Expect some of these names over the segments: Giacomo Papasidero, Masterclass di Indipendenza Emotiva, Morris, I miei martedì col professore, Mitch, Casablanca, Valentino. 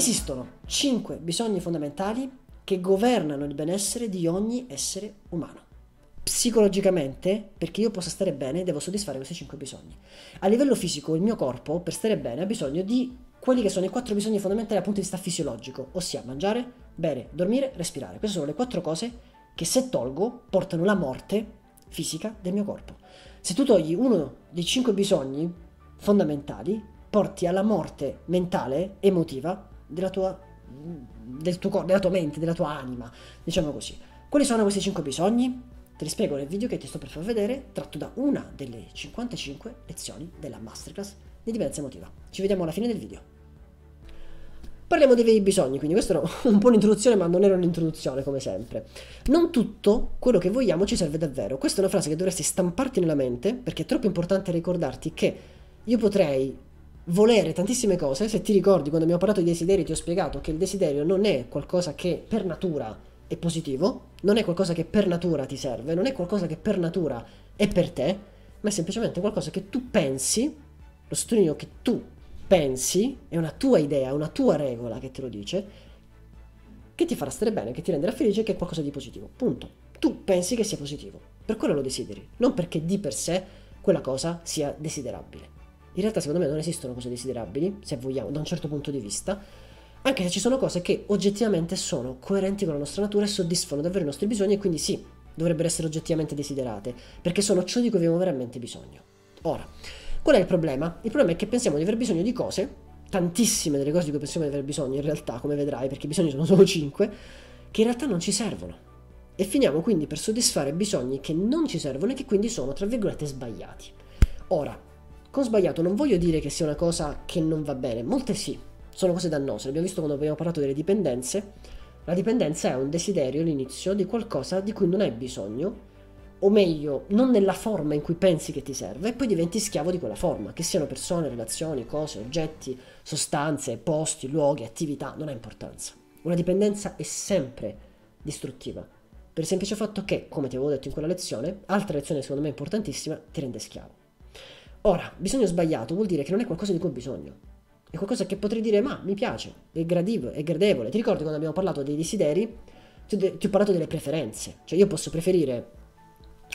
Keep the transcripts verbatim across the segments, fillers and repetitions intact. Esistono cinque bisogni fondamentali che governano il benessere di ogni essere umano. Psicologicamente, perché io possa stare bene, devo soddisfare questi cinque bisogni. A livello fisico, il mio corpo, per stare bene, ha bisogno di quelli che sono i quattro bisogni fondamentali dal punto di vista fisiologico, ossia mangiare, bere, dormire, respirare. Queste sono le quattro cose che, se tolgo, portano la morte fisica del mio corpo. Se tu togli uno dei cinque bisogni fondamentali, porti alla morte mentale, emotiva, della tua, del tuo, della tua mente, della tua anima, diciamo così. Quali sono questi cinque bisogni? Te li spiego nel video che ti sto per far vedere, tratto da una delle cinquantacinque lezioni della Masterclass di Indipendenza Emotiva. Ci vediamo alla fine del video. Parliamo dei veri bisogni, quindi questa era un po' un'introduzione, ma non era un'introduzione, come sempre. Non tutto quello che vogliamo ci serve davvero. Questa è una frase che dovresti stamparti nella mente, perché è troppo importante ricordarti che io potrei volere tantissime cose. Se ti ricordi, quando abbiamo parlato di desideri, ti ho spiegato che il desiderio non è qualcosa che per natura è positivo, non è qualcosa che per natura ti serve, non è qualcosa che per natura è per te, ma è semplicemente qualcosa che tu pensi, lo sottolineo, che tu pensi, è una tua idea, una tua regola che te lo dice, che ti farà stare bene, che ti renderà felice, che è qualcosa di positivo, punto. Tu pensi che sia positivo, per quello lo desideri, non perché di per sé quella cosa sia desiderabile. In realtà, secondo me, non esistono cose desiderabili, se vogliamo, da un certo punto di vista, anche se ci sono cose che oggettivamente sono coerenti con la nostra natura e soddisfano davvero i nostri bisogni, e quindi sì, dovrebbero essere oggettivamente desiderate, perché sono ciò di cui abbiamo veramente bisogno. Ora, qual è il problema? Il problema è che pensiamo di aver bisogno di cose, tantissime delle cose di cui pensiamo di aver bisogno in realtà, come vedrai, perché i bisogni sono solo cinque, che in realtà non ci servono. E finiamo quindi per soddisfare bisogni che non ci servono e che quindi sono, tra virgolette, sbagliati. Ora, con sbagliato non voglio dire che sia una cosa che non va bene, molte sì. Sono cose dannose, l'abbiamo visto quando abbiamo parlato delle dipendenze. La dipendenza è un desiderio all'inizio di qualcosa di cui non hai bisogno, o meglio, non nella forma in cui pensi che ti serve, e poi diventi schiavo di quella forma, che siano persone, relazioni, cose, oggetti, sostanze, posti, luoghi, attività, non ha importanza. Una dipendenza è sempre distruttiva, per il semplice fatto che, come ti avevo detto in quella lezione, altra lezione secondo me importantissima, ti rende schiavo. Ora, bisogno sbagliato vuol dire che non è qualcosa di cui ho bisogno. È qualcosa che potrei dire, ma mi piace, è gradevole, è gradevole. Ti ricordi quando abbiamo parlato dei desideri? Ti ho, de ti ho parlato delle preferenze. Cioè, io posso preferire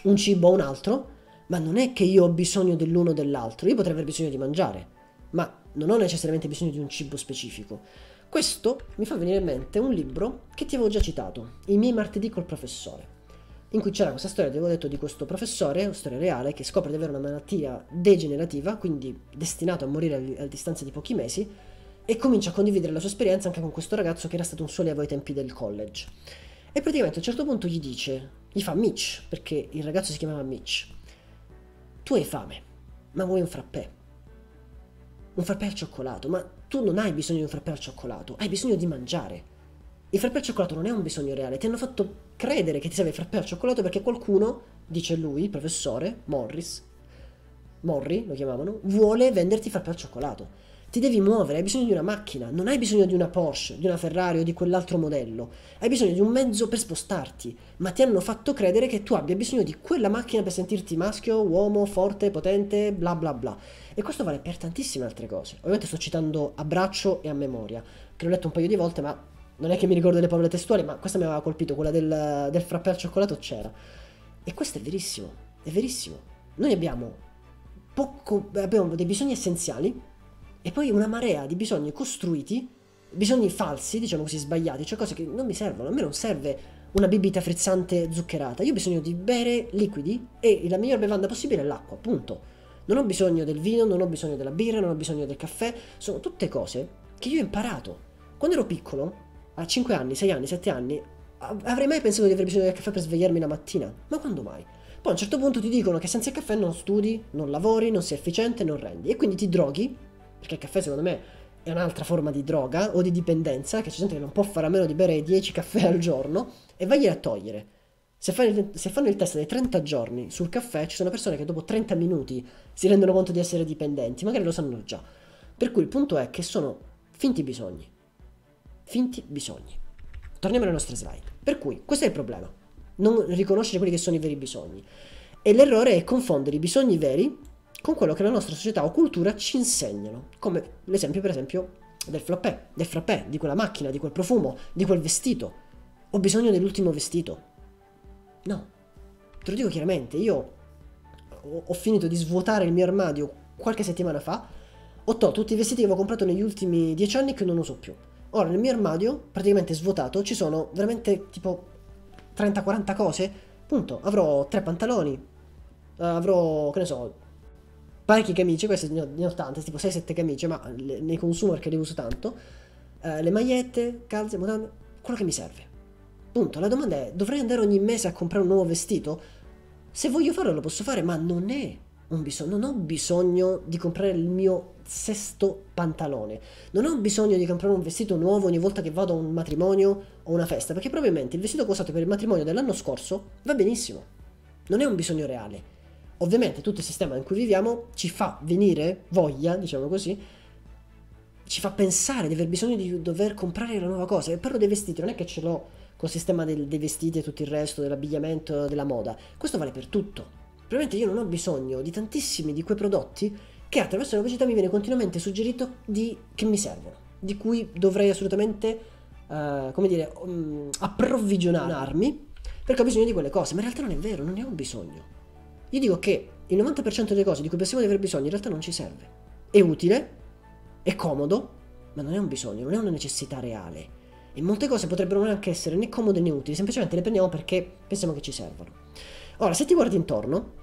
un cibo o un altro, ma non è che io ho bisogno dell'uno o dell'altro. Io potrei aver bisogno di mangiare, ma non ho necessariamente bisogno di un cibo specifico. Questo mi fa venire in mente un libro che ti avevo già citato, I miei martedì col professore, in cui c'era questa storia, avevo detto, di questo professore, una storia reale, che scopre di avere una malattia degenerativa, quindi destinato a morire a distanza di pochi mesi, e comincia a condividere la sua esperienza anche con questo ragazzo che era stato un sollievo ai tempi del college. E praticamente a un certo punto gli dice, gli fa Mitch, perché il ragazzo si chiamava Mitch, tu hai fame, ma vuoi un frappè? Un frappè al cioccolato? Ma tu non hai bisogno di un frappè al cioccolato, hai bisogno di mangiare. Il frappè al cioccolato non è un bisogno reale, ti hanno fatto credere che ti serve il frappè al cioccolato perché qualcuno, dice lui, il professore, Morris, Morri lo chiamavano, vuole venderti il frappè al cioccolato. Ti devi muovere, hai bisogno di una macchina, non hai bisogno di una Porsche, di una Ferrari o di quell'altro modello, hai bisogno di un mezzo per spostarti, ma ti hanno fatto credere che tu abbia bisogno di quella macchina per sentirti maschio, uomo, forte, potente, bla bla bla. E questo vale per tantissime altre cose. Ovviamente sto citando a braccio e a memoria, che l'ho letto un paio di volte, ma non è che mi ricordo le parole testuali, ma questa mi aveva colpito, quella del, del frappè al cioccolato c'era. E questo è verissimo, è verissimo. Noi abbiamo, poco, abbiamo dei bisogni essenziali e poi una marea di bisogni costruiti, bisogni falsi, diciamo così, sbagliati, cioè cose che non mi servono. A me non serve una bibita frizzante zuccherata, io ho bisogno di bere liquidi e la miglior bevanda possibile è l'acqua, punto. Non ho bisogno del vino, non ho bisogno della birra, non ho bisogno del caffè, sono tutte cose che io ho imparato. Quando ero piccolo, a cinque anni, sei anni, sette anni, avrei mai pensato di aver bisogno del caffè per svegliarmi la mattina? Ma quando mai? Poi a un certo punto ti dicono che senza il caffè non studi, non lavori, non sei efficiente, non rendi. E quindi ti droghi, perché il caffè secondo me è un'altra forma di droga o di dipendenza, che c'è gente che non può fare a meno di bere dieci caffè al giorno, e vagliela a togliere. Se fanno, il, se fanno il test dei trenta giorni sul caffè, ci sono persone che dopo trenta minuti si rendono conto di essere dipendenti, magari lo sanno già. Per cui il punto è che sono finti bisogni. Finti bisogni. Torniamo alle nostre slide. Per cui, questo è il problema. Non riconoscere quelli che sono i veri bisogni. E l'errore è confondere i bisogni veri con quello che la nostra società o cultura ci insegnano. Come l'esempio, per esempio, del frappè, del frappè, di quella macchina, di quel profumo, di quel vestito. Ho bisogno dell'ultimo vestito. No, te lo dico chiaramente, io ho finito di svuotare il mio armadio qualche settimana fa, ho tolto tutti i vestiti che avevo comprato negli ultimi dieci anni che non uso più. Ora nel mio armadio, praticamente svuotato, ci sono veramente tipo trenta quaranta cose, punto. Avrò tre pantaloni, avrò, che ne so, parecchie camicie, queste ne ho tante, tipo sei sette camicie, ma le, nei consumo perché le uso tanto, eh, le magliette, calze, mutande, quello che mi serve. Punto. La domanda è, dovrei andare ogni mese a comprare un nuovo vestito? Se voglio farlo lo posso fare, ma non è un bisogno, non ho bisogno di comprare il mio sesto pantalone, non ho bisogno di comprare un vestito nuovo ogni volta che vado a un matrimonio o una festa, perché probabilmente il vestito costato per il matrimonio dell'anno scorso va benissimo. Non è un bisogno reale. Ovviamente tutto il sistema in cui viviamo ci fa venire voglia, diciamo così, ci fa pensare di aver bisogno di dover comprare una nuova cosa. E parlo dei vestiti, non è che ce l'ho col sistema del, dei vestiti e tutto il resto, dell'abbigliamento, della moda. Questo vale per tutto. Probabilmente io non ho bisogno di tantissimi di quei prodotti che attraverso la pubblicità mi viene continuamente suggerito di che mi servono, di cui dovrei assolutamente, uh, come dire, um, approvvigionarmi, perché ho bisogno di quelle cose. Ma in realtà non è vero, non ne ho bisogno. Io dico che il novanta per cento delle cose di cui pensiamo di aver bisogno in realtà non ci serve. È utile, è comodo, ma non è un bisogno, non è una necessità reale. E molte cose potrebbero neanche essere né comode né utili, semplicemente le prendiamo perché pensiamo che ci servano. Ora, se ti guardi intorno,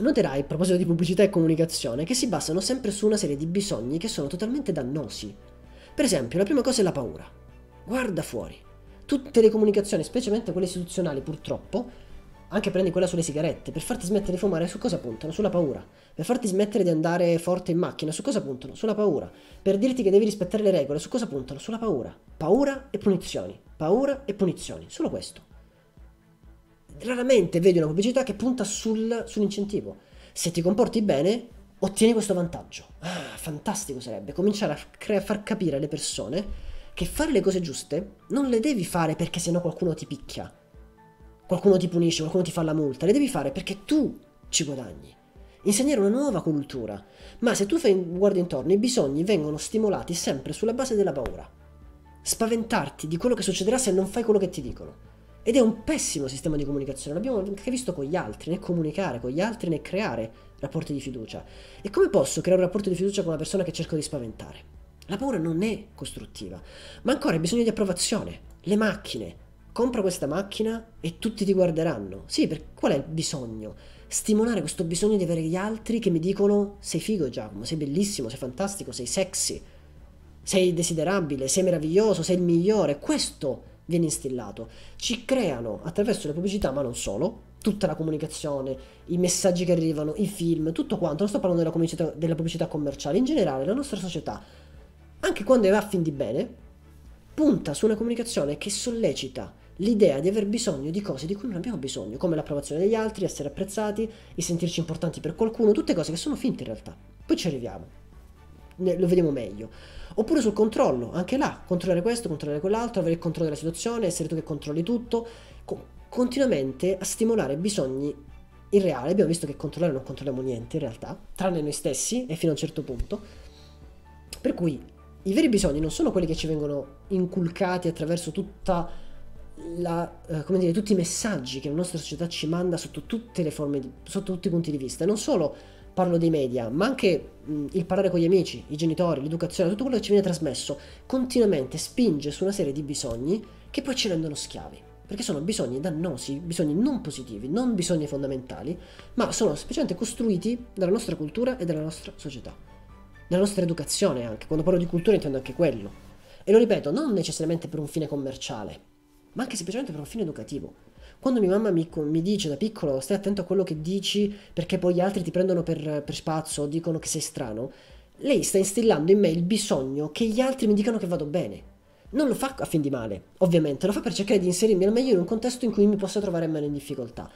noterai, a proposito di pubblicità e comunicazione, che si basano sempre su una serie di bisogni che sono totalmente dannosi. Per esempio, la prima cosa è la paura. Guarda fuori. Tutte le comunicazioni, specialmente quelle istituzionali purtroppo, anche prendi quella sulle sigarette, per farti smettere di fumare su cosa puntano? Sulla paura. Per farti smettere di andare forte in macchina, su cosa puntano? Sulla paura. Per dirti che devi rispettare le regole, su cosa puntano? Sulla paura. Paura e punizioni. Paura e punizioni. Solo questo. Raramente vedi una pubblicità che punta sul, sull'incentivo. Se ti comporti bene, ottieni questo vantaggio. Ah, fantastico sarebbe cominciare a crea- far capire alle persone che fare le cose giuste non le devi fare perché sennò qualcuno ti picchia. Qualcuno ti punisce, qualcuno ti fa la multa, le devi fare perché tu ci guadagni. Insegnare una nuova cultura. Ma se tu fai, guardi intorno, i bisogni vengono stimolati sempre sulla base della paura. Spaventarti di quello che succederà se non fai quello che ti dicono. Ed è un pessimo sistema di comunicazione, l'abbiamo anche visto con gli altri, né comunicare con gli altri né creare rapporti di fiducia. E come posso creare un rapporto di fiducia con una persona che cerco di spaventare? La paura non è costruttiva, ma ancora hai bisogno di approvazione. Le macchine. Compra questa macchina e tutti ti guarderanno. Sì, per qual è il bisogno? Stimolare questo bisogno di avere gli altri che mi dicono sei figo Giacomo, sei bellissimo, sei fantastico, sei sexy, sei desiderabile, sei meraviglioso, sei il migliore. Questo viene instillato. Ci creano attraverso le pubblicità, ma non solo, tutta la comunicazione, i messaggi che arrivano, i film, tutto quanto. Non sto parlando della pubblicità, della pubblicità commerciale. In generale la nostra società, anche quando è a fin di bene, punta su una comunicazione che sollecita l'idea di aver bisogno di cose di cui non abbiamo bisogno, come l'approvazione degli altri, essere apprezzati, il sentirci importanti per qualcuno, tutte cose che sono finte in realtà. Poi ci arriviamo, ne, lo vediamo meglio. Oppure sul controllo, anche là, controllare questo, controllare quell'altro, avere il controllo della situazione, essere tu che controlli tutto, co- continuamente a stimolare bisogni irreali. Abbiamo visto che controllare non controlliamo niente in realtà, tranne noi stessi e fino a un certo punto. Per cui i veri bisogni non sono quelli che ci vengono inculcati attraverso tutta La, eh, come dire, tutti i messaggi che la nostra società ci manda sotto tutte le forme, di, sotto tutti i punti di vista. Non solo parlo dei media, ma anche mh, il parlare con gli amici, i genitori, l'educazione, tutto quello che ci viene trasmesso continuamente spinge su una serie di bisogni che poi ci rendono schiavi, perché sono bisogni dannosi, bisogni non positivi, non bisogni fondamentali, ma sono semplicemente costruiti dalla nostra cultura e dalla nostra società, dalla nostra educazione. Anche quando parlo di cultura intendo anche quello, e lo ripeto, non necessariamente per un fine commerciale, ma anche semplicemente per un fine educativo. Quando mia mamma mi, mi dice da piccolo stai attento a quello che dici perché poi gli altri ti prendono per, per spazzo o dicono che sei strano, lei sta instillando in me il bisogno che gli altri mi dicano che vado bene. Non lo fa a fin di male, ovviamente, lo fa per cercare di inserirmi al meglio in un contesto in cui mi possa trovare meno in difficoltà.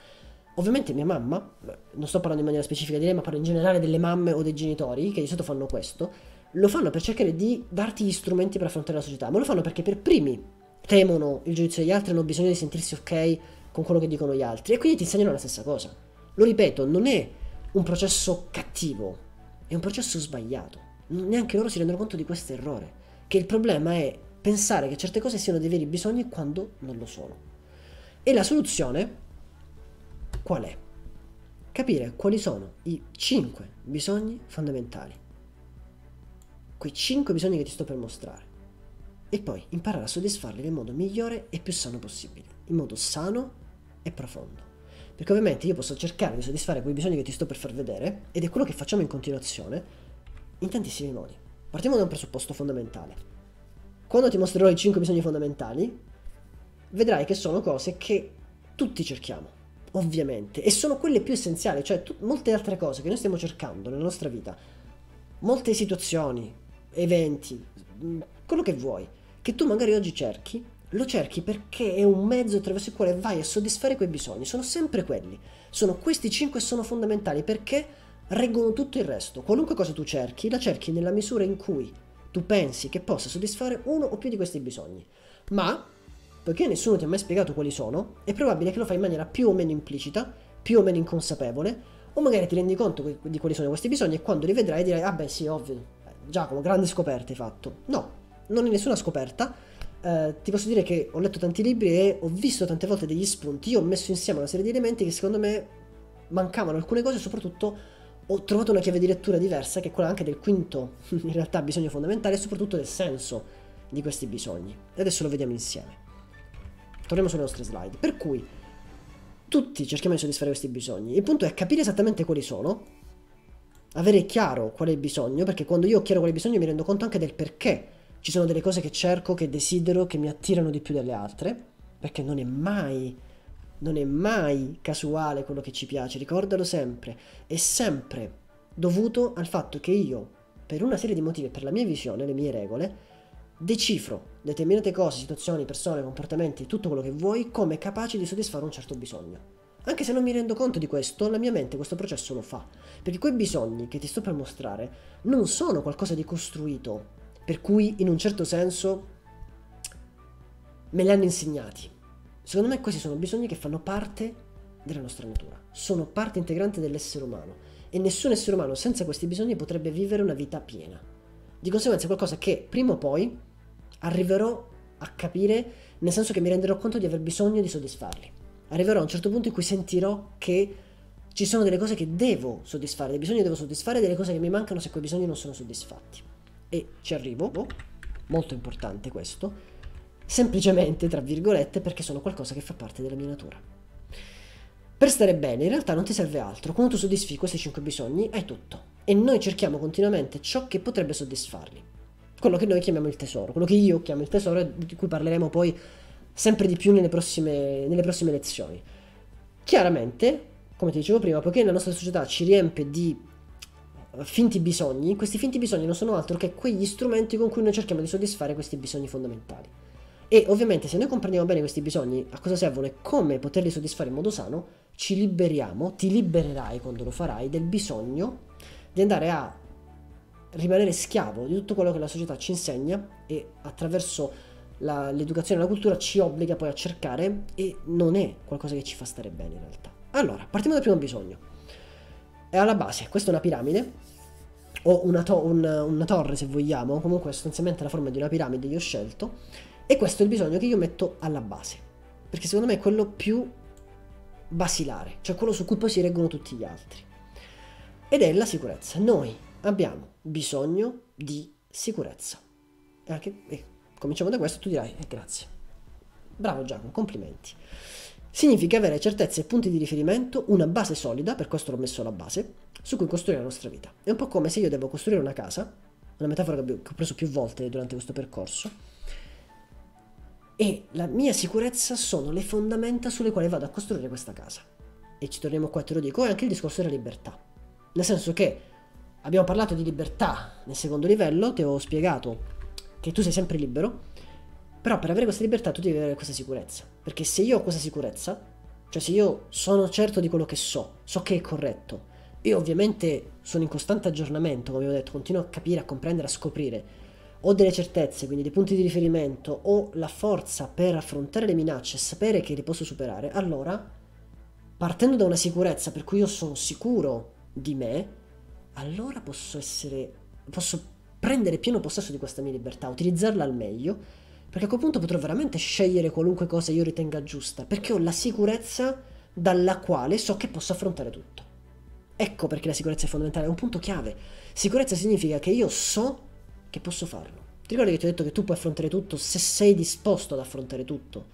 Ovviamente mia mamma, non sto parlando in maniera specifica di lei, ma parlo in generale delle mamme o dei genitori, che di solito fanno questo, lo fanno per cercare di darti gli strumenti per affrontare la società, ma lo fanno perché per primi temono il giudizio degli altri, hanno bisogno di sentirsi ok con quello che dicono gli altri, e quindi ti insegnano la stessa cosa. Lo ripeto, non è un processo cattivo, è un processo sbagliato. Neanche loro si rendono conto di questo errore, che il problema è pensare che certe cose siano dei veri bisogni quando non lo sono. E la soluzione qual è? Capire quali sono i cinque bisogni fondamentali, quei cinque bisogni che ti sto per mostrare, e poi imparare a soddisfarli nel modo migliore e più sano possibile, in modo sano e profondo. Perché ovviamente io posso cercare di soddisfare quei bisogni che ti sto per far vedere, ed è quello che facciamo in continuazione, in tantissimi modi. Partiamo da un presupposto fondamentale. Quando ti mostrerò i cinque bisogni fondamentali, vedrai che sono cose che tutti cerchiamo, ovviamente, e sono quelle più essenziali, cioè tu, molte altre cose che noi stiamo cercando nella nostra vita, molte situazioni, eventi, quello che vuoi, che tu magari oggi cerchi, lo cerchi perché è un mezzo attraverso il quale vai a soddisfare quei bisogni. Sono sempre quelli, sono questi cinque, sono fondamentali perché reggono tutto il resto. Qualunque cosa tu cerchi, la cerchi nella misura in cui tu pensi che possa soddisfare uno o più di questi bisogni, ma poiché nessuno ti ha mai spiegato quali sono, è probabile che lo fai in maniera più o meno implicita, più o meno inconsapevole, o magari ti rendi conto di quali sono questi bisogni e quando li vedrai dirai: ah beh sì, ovvio, Giacomo, grande scoperta hai fatto. No, non è nessuna scoperta, eh, ti posso dire che ho letto tanti libri e ho visto tante volte degli spunti. Io ho messo insieme una serie di elementi che secondo me mancavano alcune cose, e soprattutto ho trovato una chiave di lettura diversa, che è quella anche del quinto, in realtà, bisogno fondamentale, e soprattutto del senso di questi bisogni. E adesso lo vediamo insieme. Torniamo sulle nostre slide. Per cui tutti cerchiamo di soddisfare questi bisogni. Il punto è capire esattamente quali sono, avere chiaro qual è il bisogno, perché quando io ho chiaro qual è il bisogno mi rendo conto anche del perché ci sono delle cose che cerco, che desidero, che mi attirano di più delle altre, perché non è mai, non è mai casuale quello che ci piace, ricordalo sempre. È sempre dovuto al fatto che io, per una serie di motivi, per la mia visione, le mie regole, decifro determinate cose, situazioni, persone, comportamenti, tutto quello che vuoi, come capaci di soddisfare un certo bisogno. Anche se non mi rendo conto di questo, la mia mente questo processo lo fa, perché quei bisogni che ti sto per mostrare non sono qualcosa di costruito, per cui in un certo senso me li hanno insegnati. Secondo me questi sono bisogni che fanno parte della nostra natura, sono parte integrante dell'essere umano, e nessun essere umano senza questi bisogni potrebbe vivere una vita piena. Di conseguenza è qualcosa che prima o poi arriverò a capire, nel senso che mi renderò conto di aver bisogno di soddisfarli. Arriverò a un certo punto in cui sentirò che ci sono delle cose che devo soddisfare, dei bisogni che devo soddisfare, delle cose che mi mancano se quei bisogni non sono soddisfatti. E ci arrivo, molto importante questo, semplicemente, tra virgolette, perché sono qualcosa che fa parte della mia natura. Per stare bene, in realtà non ti serve altro. Quando tu soddisfi questi cinque bisogni, hai tutto. E noi cerchiamo continuamente ciò che potrebbe soddisfarli. Quello che noi chiamiamo il tesoro, quello che io chiamo il tesoro, e di cui parleremo poi sempre di più nelle prossime, nelle prossime lezioni. Chiaramente, come ti dicevo prima, poiché la nostra società ci riempie di finti bisogni, questi finti bisogni non sono altro che quegli strumenti con cui noi cerchiamo di soddisfare questi bisogni fondamentali. E ovviamente se noi comprendiamo bene questi bisogni, a cosa servono e come poterli soddisfare in modo sano, ci liberiamo, ti libererai quando lo farai, del bisogno di andare a rimanere schiavo di tutto quello che la società ci insegna e attraverso l'educazione e la cultura ci obbliga poi a cercare, e non è qualcosa che ci fa stare bene in realtà. Allora, partiamo dal primo bisogno. È alla base, questa è una piramide o una, to una, una torre se vogliamo, comunque sostanzialmente la forma di una piramide io ho scelto, e questo è il bisogno che io metto alla base, perché secondo me è quello più basilare, cioè quello su cui poi si reggono tutti gli altri, ed è la sicurezza. Noi abbiamo bisogno di sicurezza. E anche, eh, cominciamo da questo, tu dirai: eh, grazie, bravo Giacomo, complimenti. Significa avere certezze e punti di riferimento, una base solida, per questo l'ho messo la base, su cui costruire la nostra vita. È un po' come se io devo costruire una casa, una metafora che ho preso più volte durante questo percorso, e la mia sicurezza sono le fondamenta sulle quali vado a costruire questa casa. E ci torniamo qua, te lo dico, è anche il discorso della libertà, nel senso che abbiamo parlato di libertà nel secondo livello, ti ho spiegato che tu sei sempre libero, però per avere questa libertà tu devi avere questa sicurezza, perché se io ho questa sicurezza, cioè se io sono certo di quello che so, so che è corretto, io ovviamente sono in costante aggiornamento, come vi ho detto, continuo a capire, a comprendere, a scoprire, ho delle certezze, quindi dei punti di riferimento, ho la forza per affrontare le minacce, sapere che le posso superare, allora partendo da una sicurezza per cui io sono sicuro di me, allora posso essere, posso prendere pieno possesso di questa mia libertà, utilizzarla al meglio, perché a quel punto potrò veramente scegliere qualunque cosa io ritenga giusta, perché ho la sicurezza dalla quale so che posso affrontare tutto. Ecco perché la sicurezza è fondamentale, è un punto chiave. Sicurezza significa che io so che posso farlo. Ti ricordi che ti ho detto che tu puoi affrontare tutto se sei disposto ad affrontare tutto?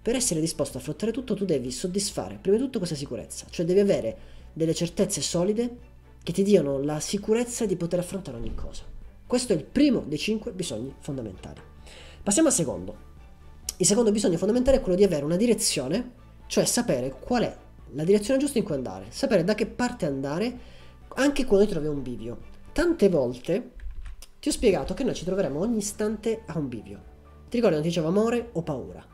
Per essere disposto ad affrontare tutto tu devi soddisfare prima di tutto questa sicurezza, cioè devi avere delle certezze solide che ti diano la sicurezza di poter affrontare ogni cosa. Questo è il primo dei cinque bisogni fondamentali. Passiamo al secondo. Il secondo bisogno fondamentale è quello di avere una direzione, cioè sapere qual è la direzione giusta in cui andare, sapere da che parte andare anche quando ti trovi a un bivio. Tante volte ti ho spiegato che noi ci troveremo ogni istante a un bivio. Ti ricordi quando ti dicevo amore o paura?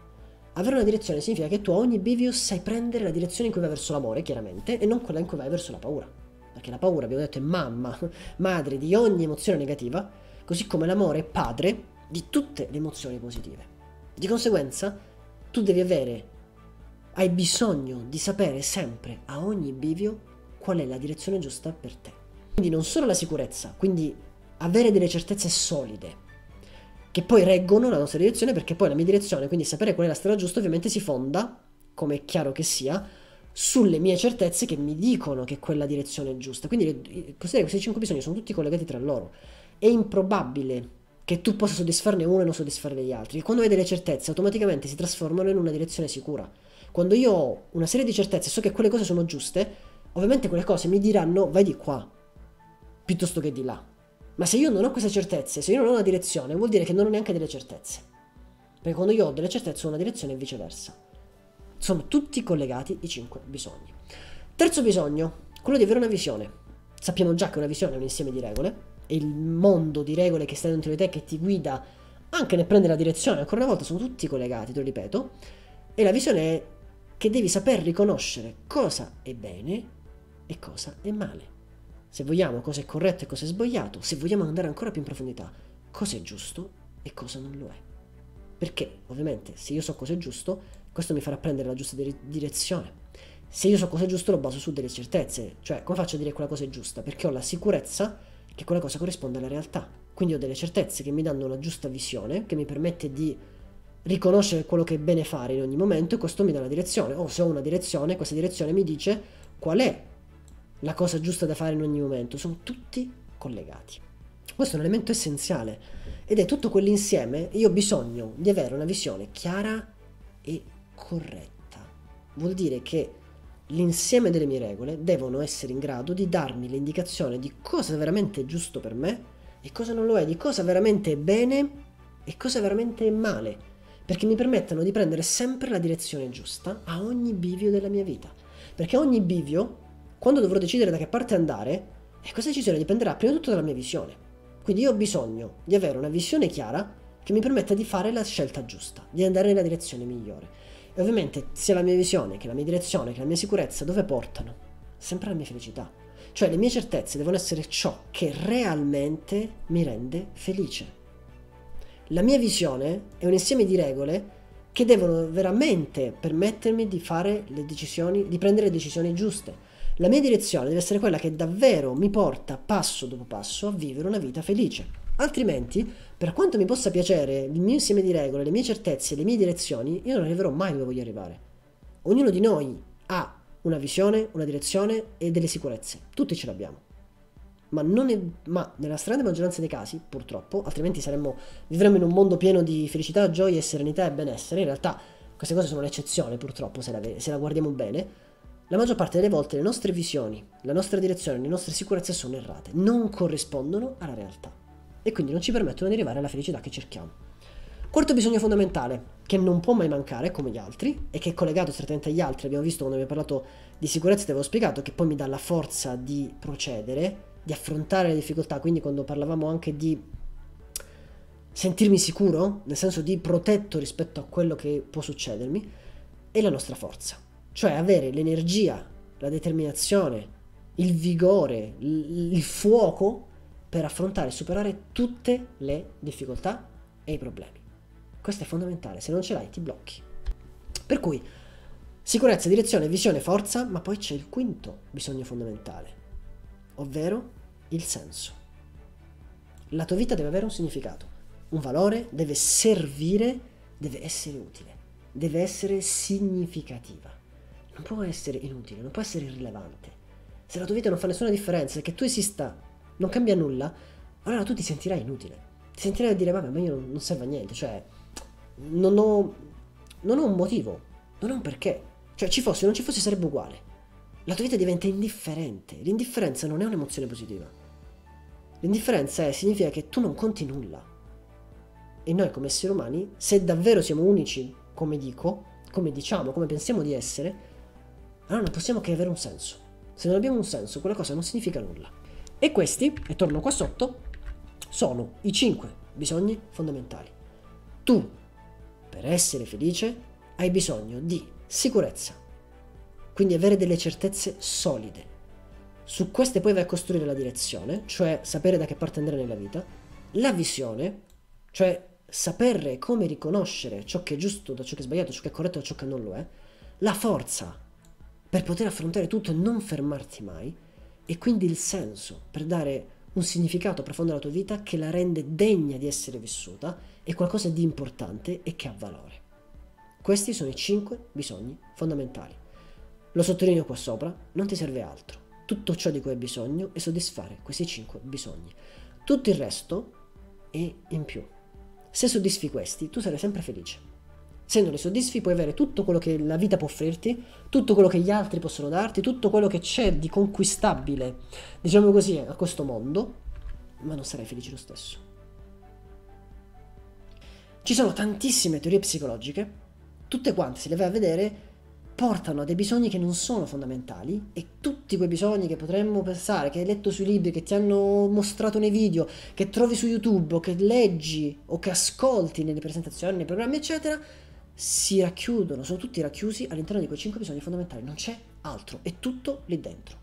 Avere una direzione significa che tu a ogni bivio sai prendere la direzione in cui vai verso l'amore, chiaramente, e non quella in cui vai verso la paura. Perché la paura, abbiamo detto, è mamma, madre di ogni emozione negativa, così come l'amore è padre di tutte le emozioni positive. Di conseguenza, tu devi avere, hai bisogno di sapere sempre, a ogni bivio, qual è la direzione giusta per te. Quindi non solo la sicurezza, quindi avere delle certezze solide, che poi reggono la nostra direzione, perché poi la mia direzione, quindi sapere qual è la strada giusta, ovviamente si fonda, come è chiaro che sia, sulle mie certezze che mi dicono che quella direzione è giusta. Quindi considera questi cinque bisogni sono tutti collegati tra loro. È improbabile che tu possa soddisfarne uno e non soddisfarne gli altri. Quando hai delle certezze automaticamente si trasformano in una direzione sicura. Quando io ho una serie di certezze e so che quelle cose sono giuste, ovviamente quelle cose mi diranno vai di qua piuttosto che di là. Ma se io non ho queste certezze, se io non ho una direzione, vuol dire che non ho neanche delle certezze, perché quando io ho delle certezze ho una direzione e viceversa. Sono tutti collegati i cinque bisogni. Terzo bisogno, quello di avere una visione. Sappiamo già che una visione è un insieme di regole, è il mondo di regole che sta dentro di te, che ti guida anche nel prendere la direzione. Ancora una volta sono tutti collegati, te lo ripeto. E la visione è che devi saper riconoscere cosa è bene e cosa è male. Se vogliamo cosa è corretto e cosa è sbagliato, se vogliamo andare ancora più in profondità, cosa è giusto e cosa non lo è. Perché ovviamente se io so cosa è giusto, questo mi farà prendere la giusta direzione. Se io so cosa è giusto lo baso su delle certezze, cioè come faccio a dire quella cosa è giusta? Perché ho la sicurezza che quella cosa corrisponde alla realtà. Quindi ho delle certezze che mi danno una giusta visione, che mi permette di riconoscere quello che è bene fare in ogni momento, e questo mi dà una direzione. O se ho una direzione, questa direzione mi dice qual è la cosa giusta da fare in ogni momento. Sono tutti collegati. Questo è un elemento essenziale ed è tutto quell'insieme. Io ho bisogno di avere una visione chiara e corretta. Vuol dire che l'insieme delle mie regole devono essere in grado di darmi l'indicazione di cosa è veramente giusto per me e cosa non lo è, di cosa veramente è bene e cosa veramente è male, perché mi permettano di prendere sempre la direzione giusta a ogni bivio della mia vita. Perché a ogni bivio, quando dovrò decidere da che parte andare, e questa decisione dipenderà prima di tutto dalla mia visione. Quindi io ho bisogno di avere una visione chiara che mi permetta di fare la scelta giusta, di andare nella direzione migliore. E ovviamente sia la mia visione che la mia direzione che la mia sicurezza dove portano? Sempre alla mia felicità. Cioè le mie certezze devono essere ciò che realmente mi rende felice. La mia visione è un insieme di regole che devono veramente permettermi di fare le decisioni, di prendere le decisioni giuste. La mia direzione deve essere quella che davvero mi porta passo dopo passo a vivere una vita felice. Altrimenti, per quanto mi possa piacere il mio insieme di regole, le mie certezze, le mie direzioni, io non arriverò mai dove voglio arrivare. Ognuno di noi ha una visione, una direzione e delle sicurezze. Tutti ce l'abbiamo. Ma, non è, ma nella stragrande maggioranza dei casi, purtroppo, altrimenti saremmo, vivremmo in un mondo pieno di felicità, gioia, serenità e benessere. In realtà queste cose sono l'eccezione, purtroppo, se la, se la guardiamo bene. La maggior parte delle volte le nostre visioni, la nostra direzione, le nostre sicurezze sono errate, non corrispondono alla realtà, e quindi non ci permettono di arrivare alla felicità che cerchiamo. Quarto bisogno fondamentale, che non può mai mancare come gli altri e che è collegato strettamente agli altri, abbiamo visto quando abbiamo parlato di sicurezza, ti avevo spiegato che poi mi dà la forza di procedere, di affrontare le difficoltà, quindi quando parlavamo anche di sentirmi sicuro, nel senso di protetto rispetto a quello che può succedermi, è la nostra forza, cioè avere l'energia, la determinazione, il vigore, il fuoco per affrontare e superare tutte le difficoltà e i problemi. Questo è fondamentale, se non ce l'hai ti blocchi. Per cui sicurezza, direzione, visione, forza, ma poi c'è il quinto bisogno fondamentale, ovvero il senso. La tua vita deve avere un significato, un valore, deve servire, deve essere utile, deve essere significativa. Non può essere inutile, non può essere irrilevante. Se la tua vita non fa nessuna differenza, che tu esista, non cambia nulla, allora tu ti sentirai inutile. Ti sentirai a dire, vabbè, ma io non, non servo a niente, cioè, non ho, non ho un motivo, non ho un perché. Cioè, ci fosse o non ci fosse sarebbe uguale. La tua vita diventa indifferente. L'indifferenza non è un'emozione positiva. L'indifferenza è, significa che tu non conti nulla. E noi come esseri umani, se davvero siamo unici, come dico, come diciamo, come pensiamo di essere, allora non possiamo che avere un senso. Se non abbiamo un senso, quella cosa non significa nulla. E questi, e torno qua sotto, sono i cinque bisogni fondamentali. Tu, per essere felice, hai bisogno di sicurezza. Quindi avere delle certezze solide. Su queste poi vai a costruire la direzione, cioè sapere da che parte andare nella vita, la visione, cioè sapere come riconoscere ciò che è giusto da ciò che è sbagliato, ciò che è corretto da ciò che non lo è, la forza per poter affrontare tutto e non fermarti mai, e quindi il senso per dare un significato profondo alla tua vita che la rende degna di essere vissuta, è qualcosa di importante e che ha valore. Questi sono i cinque bisogni fondamentali. Lo sottolineo qua sopra, non ti serve altro. Tutto ciò di cui hai bisogno è soddisfare questi cinque bisogni. Tutto il resto è in più. Se soddisfi questi, tu sarai sempre felice. Se non li soddisfi, puoi avere tutto quello che la vita può offrirti, tutto quello che gli altri possono darti, tutto quello che c'è di conquistabile, diciamo così, a questo mondo, ma non sarai felice lo stesso. Ci sono tantissime teorie psicologiche, tutte quante, se le vai a vedere, portano a dei bisogni che non sono fondamentali, e tutti quei bisogni che potremmo pensare, che hai letto sui libri, che ti hanno mostrato nei video, che trovi su YouTube, o che leggi, o che ascolti nelle presentazioni, nei programmi, eccetera, si racchiudono, sono tutti racchiusi all'interno di quei cinque bisogni fondamentali, non c'è altro, è tutto lì dentro.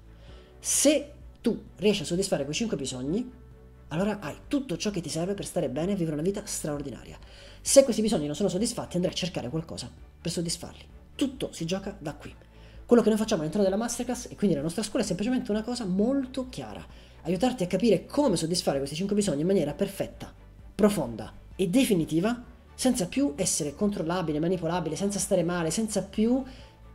Se tu riesci a soddisfare quei cinque bisogni, allora hai tutto ciò che ti serve per stare bene e vivere una vita straordinaria. Se questi bisogni non sono soddisfatti, andrai a cercare qualcosa per soddisfarli. Tutto si gioca da qui. Quello che noi facciamo all'interno della Masterclass e quindi nella nostra scuola è semplicemente una cosa molto chiara. Aiutarti a capire come soddisfare questi cinque bisogni in maniera perfetta, profonda e definitiva, senza più essere controllabile, manipolabile, senza stare male, senza più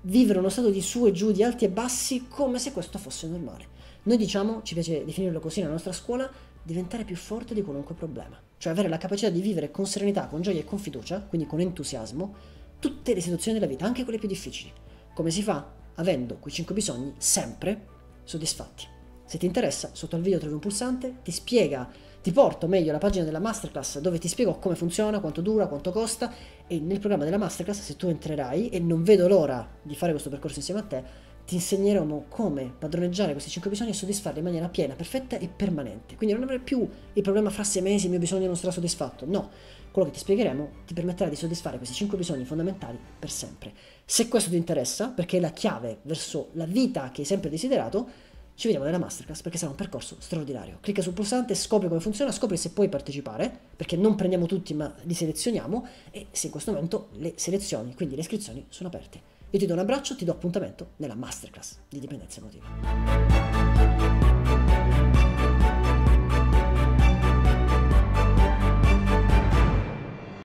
vivere uno stato di su e giù, di alti e bassi, come se questo fosse normale. Noi diciamo, ci piace definirlo così nella nostra scuola, diventare più forte di qualunque problema. Cioè avere la capacità di vivere con serenità, con gioia e con fiducia, quindi con entusiasmo, tutte le situazioni della vita, anche quelle più difficili. Come si fa? Avendo quei cinque bisogni sempre soddisfatti. Se ti interessa, sotto al video trovi un pulsante, ti spiega, ti porto meglio alla pagina della Masterclass dove ti spiego come funziona, quanto dura, quanto costa, e nel programma della Masterclass, se tu entrerai, e non vedo l'ora di fare questo percorso insieme a te, ti insegneremo come padroneggiare questi cinque bisogni e soddisfarli in maniera piena, perfetta e permanente. Quindi non avrai più il problema fra sei mesi, il mio bisogno non sarà soddisfatto, no. Quello che ti spiegheremo ti permetterà di soddisfare questi cinque bisogni fondamentali per sempre. Se questo ti interessa, perché è la chiave verso la vita che hai sempre desiderato, ci vediamo nella Masterclass, perché sarà un percorso straordinario. Clicca sul pulsante, scopri come funziona, scopri se puoi partecipare, perché non prendiamo tutti ma li selezioniamo, e se in questo momento le selezioni, quindi le iscrizioni, sono aperte. Io ti do un abbraccio, ti do appuntamento nella Masterclass di Indipendenza Emotiva.